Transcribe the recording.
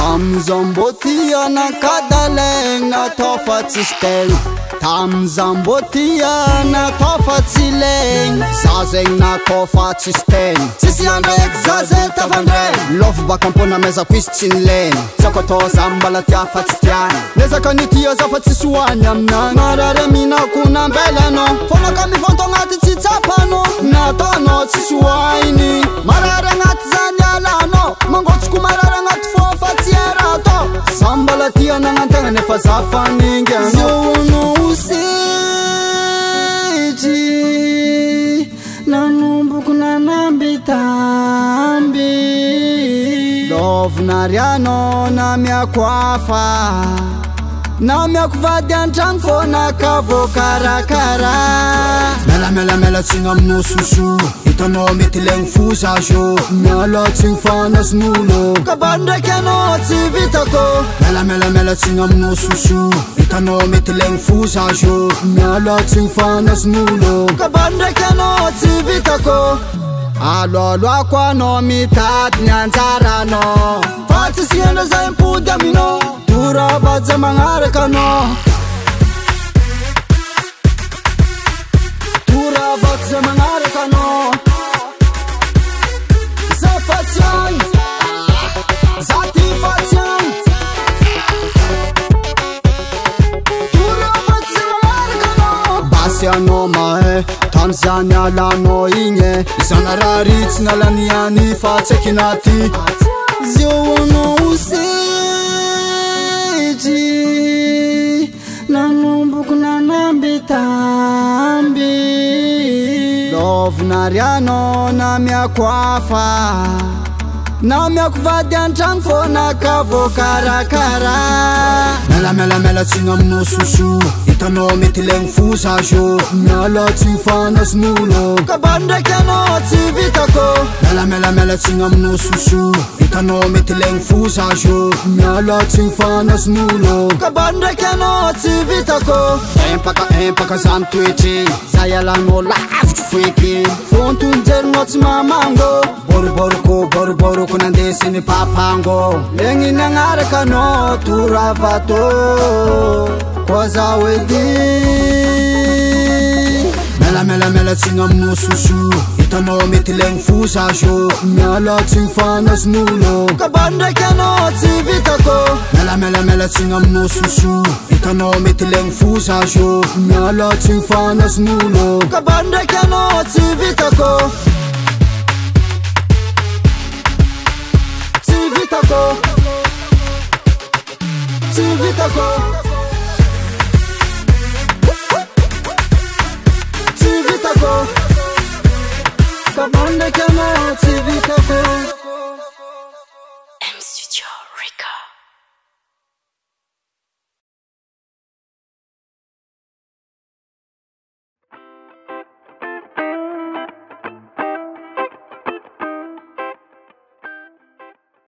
Tamzon botia na kadalenga tofat sistel Tamzon botia na tofat sileng Zazeng na kofat sistel Sisi andre exazel tavandre Love bakompona meza kwistin len Zakoto zambala tiafat stian Neza kanitio zafat sisuanya mnang Marare mina kuna mbele no Fono kami fonto ngati titapano Natano sisuaini Marare ngati zanyalano Mangotsku marare ngati Sambala tia nangantenga nefazafa ningeno Zono usiji Nanumbuku nanambitambi Love nariano na miakwafa Na miakuvadea nchanfo na kavo karakara Mela mela mela tinga mno susu Tono mitileng fusajo Mela ting fanas nulo Kabande kenoti vitako Mela mela mela tingam no susu Tono mitileng fusajo Mela ting fanas nulo Kabande kenoti vitako Alo lwa kwa no mitat nyanzara no Fati sienda za impu damino Tura badze mangareka no Tura badze mangareka no Siano mae, Tanzania lano inye Isana rarit na laniani fatekinati Zio ono usiji Nanumbuku nanambitambi Love nariano na miakwafa Na miakuvadea nchanfo na kavo karakara Mela mela mela tinga mno susu Tono mitileng fusajo Mela ting fanas nulo Kabande kenoti vitako Mela mela mela tingam no susu Tono mitileng fusajo Mela ting fanas nulo Kabande kenoti vitako Empaka zam twiti Zayala no la aftu fwiki Fontun jernot mamango Boru boru kunandesi ni papango Lengi nangareka no turavato Koza wedi Mela mela mela tingam no susu Tono mitileng fusajo Mela ting fanas nulo Kabande kenoti vitako Mela mela mela tingam no susu Tono mitileng fusajo Mela ting fanas nulo Kabande kenoti vitako Tivitako Tivitako Come on, come on, TSY Vitako.